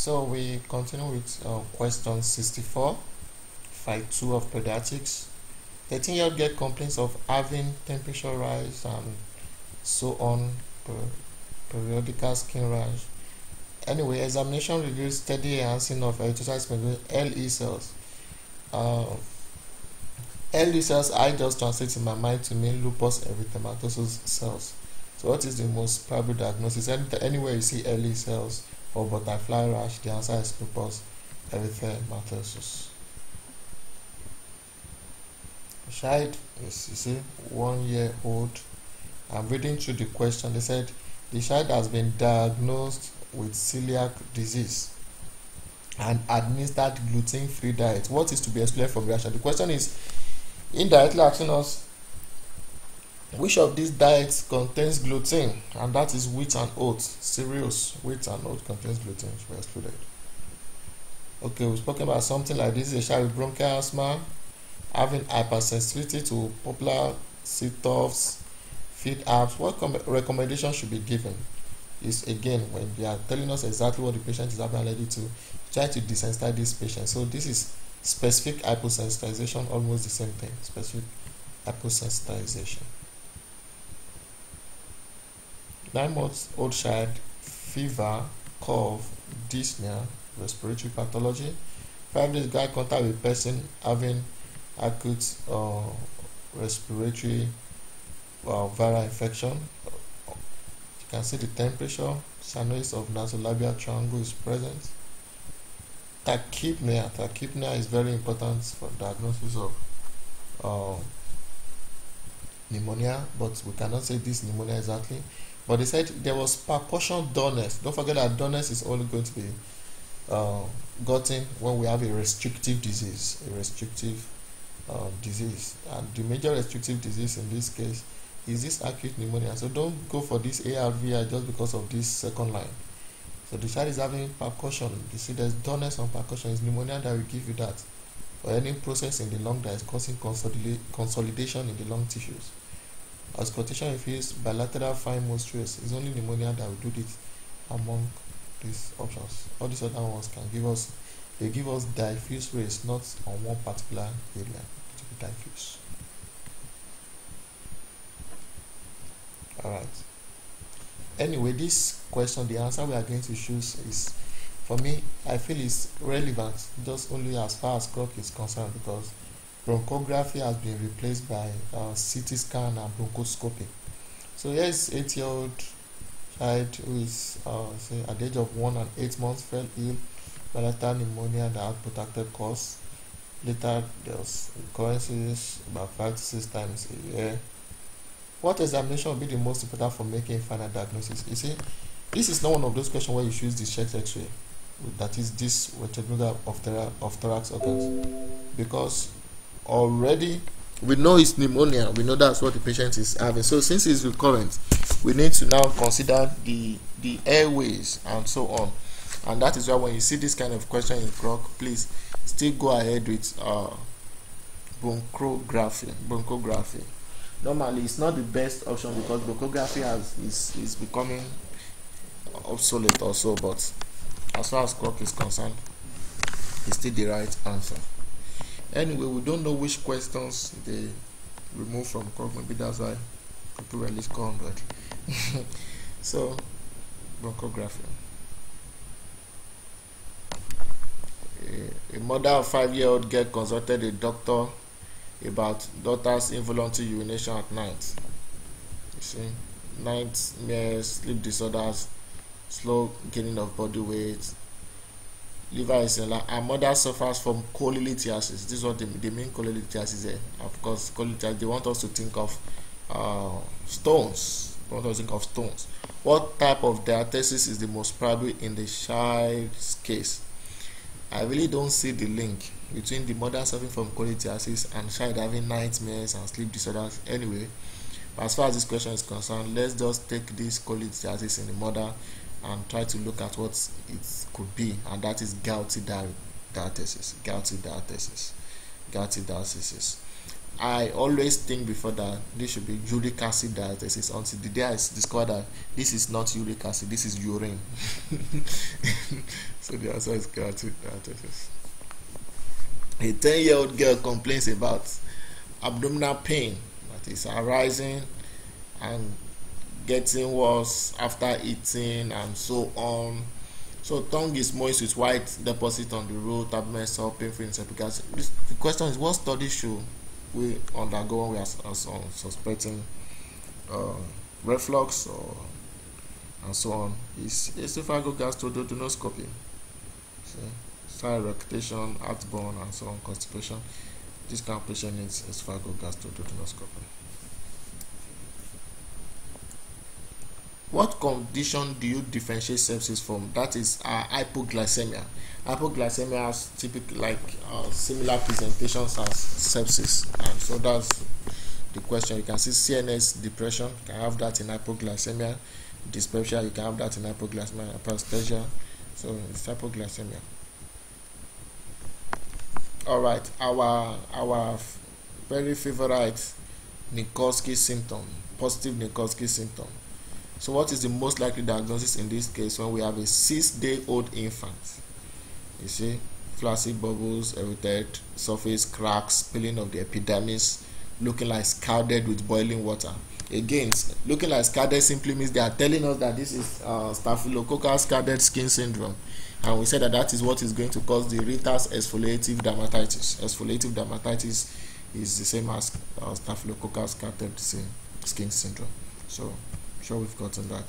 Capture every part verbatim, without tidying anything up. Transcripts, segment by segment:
So we continue with uh, question sixty-four, five two of pediatrics. thirteen-year-old get complaints of having temperature rise and so on, per periodical skin rash. Anyway, examination reveals steady enhancing of erythrocytes L E cells. Uh, L E cells, I just translate in my mind to mean lupus erythematosus cells. So what is the most probable diagnosis? Anywhere you see L E cells or butterfly rash, the answer is lupus erythematosus. Child is, you see, one year old. I'm reading through the question. They said the child has been diagnosed with celiac disease and administered gluten-free diet. What is to be explained from the reaction? The question is indirectly asking us which of these diets contains gluten, and that is wheat and oats. Cereals, wheat and oats contains gluten, should be excluded. Okay, we've spoken about something like this. A child with bronchial asthma, having hypersensitivity to popular sit-offs, feed apps. What recommendation should be given is, again, when they are telling us exactly what the patient is having allergy to, try to desensitize this patient. So this is specific hyposensitization, almost the same thing, specific hyposensitization. Nine months old child, fever, cough, dyspnea, respiratory pathology. Five days guy contact with person having acute uh, respiratory uh, viral infection. You can see the temperature, cyanosis of nasolabial triangle is present. Tachypnea, tachypnea is very important for diagnosis of uh, pneumonia, but we cannot say this pneumonia exactly. But they said there was percussion dullness. Don't forget that dullness is only going to be uh, gotten when we have a restrictive disease, a restrictive uh, disease. And the major restrictive disease in this case is this acute pneumonia. So don't go for this A R V I just because of this second line. So the child is having percussion. You see there's dullness on percussion. It's pneumonia that will give you that. Or any process in the lung that is causing consolida consolidation in the lung tissues. Auscultation reveals bilateral fine stress. It's only pneumonia that will do this among these options. All these other ones can give us, they give us diffuse rates, not on one particular area. It will be diffuse. Alright. Anyway, this question, the answer we are going to choose is, for me, I feel it's relevant just only as far as Krok is concerned, because bronchography has been replaced by uh, C T scan and bronchoscopy. So here is an eight-year-old child who is uh, say at the age of one and eight months fell ill by bilateral pneumonia that had protracted course. Later there was recurrences about five to six times a year. What examination will be the most important for making final diagnosis? You see, this is not one of those questions where you choose the chest X-ray, that is this retinal of thora of thorax organs, because already we know it's pneumonia, we know that's what the patient is having. So since it's recurrent, we need to now consider the the airways and so on. And that is why when you see this kind of question in Krok, please still go ahead with uh bronchography. Bronchography normally it's not the best option because bronchography has is is becoming obsolete also, but as far as Krok is concerned, it's still the right answer. Anyway, we don't know which questions they remove from Krok. Maybe that's why people release one hundred. So, bronchography. A, a mother of five-year-old girl consulted a doctor about daughter's involuntary urination at night. You see, nightmares, sleep disorders, slow gaining of body weight. Liver is a Our mother suffers from cholelithiasis. This is what they, they mean cholelithiasis there. Of course, cholelithiasis, they want us to think of uh, stones. They want us to think of stones. What type of diathesis is the most probable in the child's case? I really don't see the link between the mother suffering from cholelithiasis and child having nightmares and sleep disorders. Anyway, as far as this question is concerned, let's just take this cholelithiasis in the mother and try to look at what it could be, and that is gouty diathesis. Gouty diathesis. Gouty diathesis. I always think before that this should be uric acid diathesis until the day I discover that this is not uric acid, this is urine. Celiac disease. A ten-year-old girl complains about abdominal pain that is arising and getting worse after eating and so on. So tongue is moist with white deposit on the root, abdomen is sore, painful in esophagus. The question is, what study should we undergo when we are also suspecting uh, reflux or and so on? Is esophagogastroduodenoscopy. See? Side rectation, outborn, and so on, constipation. This kind of patient needs esophagogastroduodenoscopy. What condition do you differentiate sepsis from? That is uh, hypoglycemia. Hypoglycemia has typically like uh, similar presentations as sepsis, and so that's the question. You can see C N S depression, you can have that in hypoglycemia. Dyspepsia, you can have that in hypoglycemia. Hyperkalemia, so it's hypoglycemia. All right, our our very favorite Nikolsky symptom, positive Nikolsky symptom. So what is the most likely diagnosis in this case when we have a six-day-old infant? You see, flaccid bubbles, erythroid surface, cracks, spilling of the epidermis, looking like scalded with boiling water. Again, looking like scalded simply means they are telling us that this is uh, staphylococcal scalded skin syndrome. And we said that that is what is going to cause the Ritter's exfoliative dermatitis. Exfoliative dermatitis is the same as uh, staphylococcal scalded skin syndrome. So, sure we've gotten that.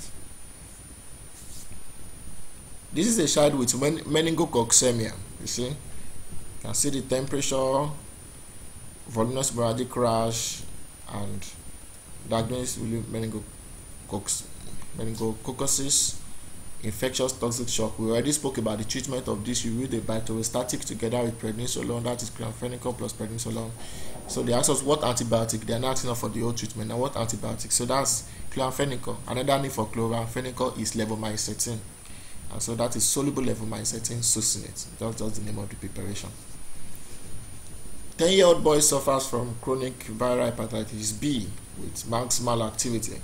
This is a child with men meningococcemia. You see, you can see the temperature, voluminous sporadic rash, and diagnosis with meningococcus, meningococcosis, infectious toxic shock. We already spoke about the treatment of this. You read the bacteriostatic together with prednisolone, that is Chloramphenicol plus prednisolone. So they asked us what antibiotic. They are not enough for the old treatment. Now what antibiotic? So that's Chloramphenicol. Another name for Chloramphenicol is Levomycetin, and so that is soluble Levomycetin succinate. That's just the name of the preparation. ten-year-old boy suffers from chronic viral hepatitis B with maximal activity.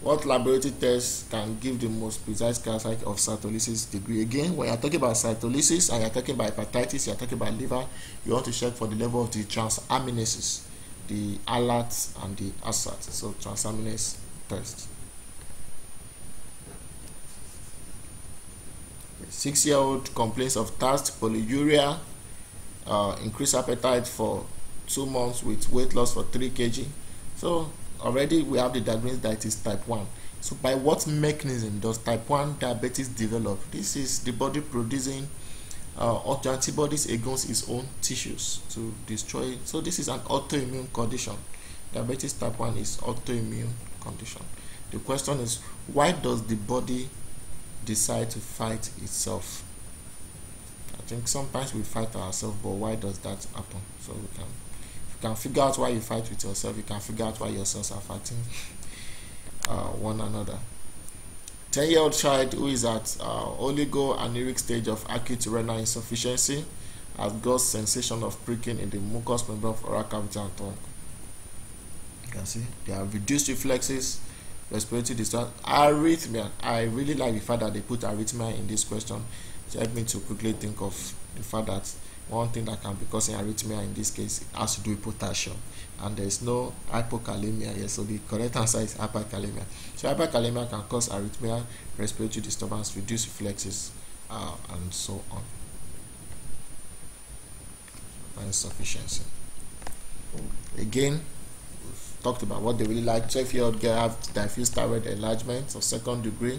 What laboratory test can give the most precise characteristic of cytolysis degree? Again, when you're talking about cytolysis and you're talking about hepatitis, you're talking about liver, you want to check for the level of the transaminases, the ALAT and the ASAT. So transaminase test. Six-year-old complains of thirst, polyuria, uh, increased appetite for two months with weight loss for three kilograms. So already we have the diagnosis that is type one. So by what mechanism does type one diabetes develop? This is the body producing uh, autoantibodies against its own tissues to destroy it. So this is an autoimmune condition. Diabetes type one is autoimmune condition. The question is, why does the body decide to fight itself? I think sometimes we fight ourselves, but why does that happen? So we can can figure out why you fight with yourself, you can figure out why your cells are fighting uh, one another. ten-year-old child who is at uh, oligoanuric stage of acute renal insufficiency has got sensation of pricking in the mucous membrane of oral cavity and tongue. You can see they have reduced reflexes, respiratory distress, arrhythmia. I really like the fact that they put arrhythmia in this question. It helped me to quickly think of the fact that one thing that can be causing arrhythmia in this case it has to do with potassium, and there is no hyperkalemia here, so the correct answer is hyperkalemia. So hyperkalemia can cause arrhythmia, respiratory disturbance, reduced reflexes, uh, and so on. Insufficiency. Again, we've talked about what they really like. twelve-year-old girl have diffuse thyroid enlargement of second degree,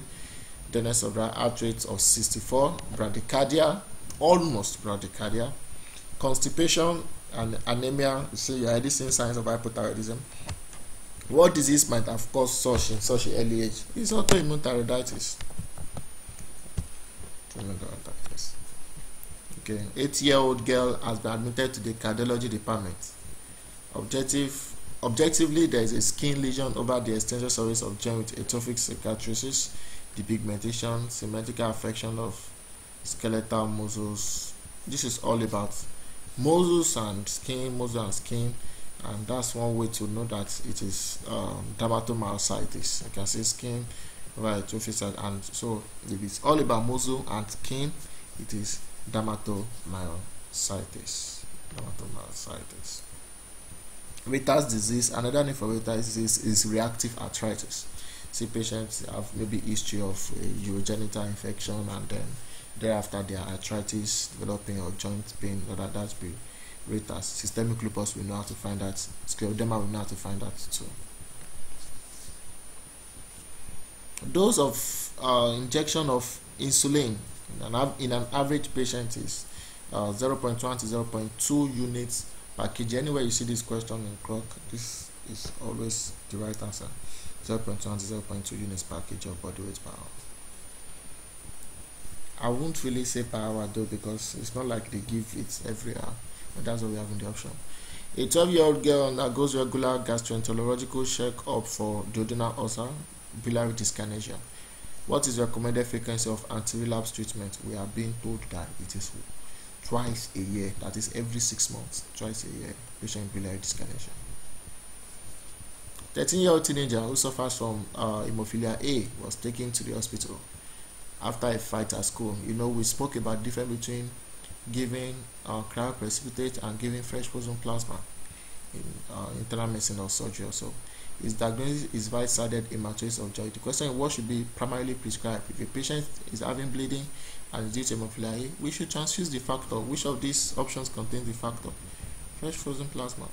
deafness of the heart rate of sixty-four, bradycardia. Almost bradycardia, constipation and anemia. You see, you're already seeing signs of hypothyroidism. What disease might have caused such in such an early age? It's autoimmune thyroiditis. Okay, eight-year-old girl has been admitted to the cardiology department. Objective, objectively, there is a skin lesion over the extensor surface of joint with atrophic cicatrices, depigmentation, symmetrical affection of skeletal muscles. This is all about muscles and skin, muscle and skin, and that's one way to know that it is um, dermatomyositis. You can see skin, right, and so if it's all about muscle and skin, it is dermatomyositis. Dermatomyositis. Ritter's disease, another name for Ritter's disease is reactive arthritis. See, patients have maybe history of uh, urogenital infection, and then thereafter their arthritis developing or joint pain, that that's be Ritter's. Systemic lupus, we know how to find that. Scleroderma, we know how to find that too. Dose of uh, injection of insulin in an, in an average patient is uh, zero point one to zero point two units per kg. Anywhere you see this question in Krok, this is always the right answer. zero point one to zero point two units per kg of body weight per hour. I won't really say per hour though, because it's not like they give it every hour, but that's what we have in the option. A twelve year old girl undergoes regular gastroenterological check-up for duodenal ulcer, biliary dyskinesia. What is recommended frequency of anti-relapse treatment? We are being told that it is twice a year, that is every six months, twice a year, patient biliary dyskinesia. thirteen year old teenager who suffers from uh, hemophilia A was taken to the hospital after a fight at school. You know, we spoke about the difference between giving uh, cryoprecipitate and giving fresh frozen plasma in uh, internal medicine or surgery or so. His diagnosis is right-sided hematosis of joint. The question is, what should be primarily prescribed? If a patient is having bleeding and is due to hemophilia A, we should transfuse the factor. Which of these options contains the factor? Fresh frozen plasma.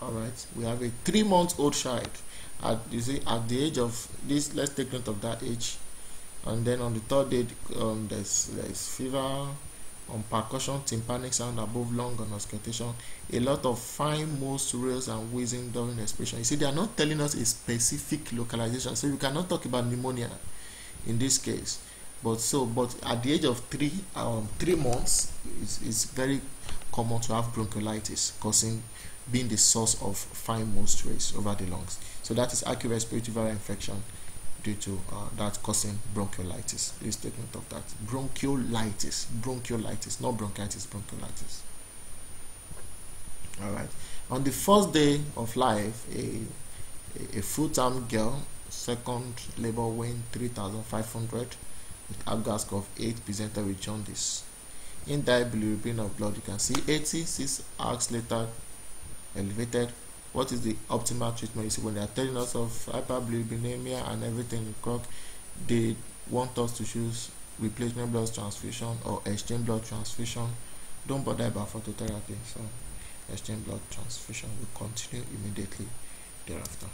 Alright, we have a three month old child at, you see, at the age of this. Let's take note of that age. And then on the third day, um, there's, there's fever, on percussion, tympanic sound above lung, and auscultation. A lot of fine most rails and wheezing during expiration. You see, they are not telling us a specific localization, so you cannot talk about pneumonia in this case. But so, but at the age of three, um, three months, it's, it's very common to have bronchiolitis, causing being the source of fine most rays over the lungs. So that is acute respiratory viral infection due to uh, that causing bronchiolitis. Please take note of that. Bronchiolitis, bronchiolitis, not bronchitis, bronchiolitis. All right. On the first day of life, a, a, a full-time girl, second labor weighing three thousand five hundred, with Apgar score of eight, presented with jaundice. In that bilirubin of blood, you can see eighty-six hours later elevated. What is the optimal treatment? You see, when they are telling us of hyperbilirubinemia and everything in Krok, they want us to choose replacement blood transfusion or exchange blood transfusion. Don't bother about phototherapy, so exchange blood transfusion will continue immediately thereafter.